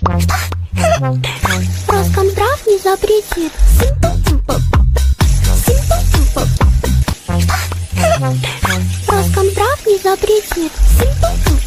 Роскомздрав не запретит. Роскомздрав не запретит.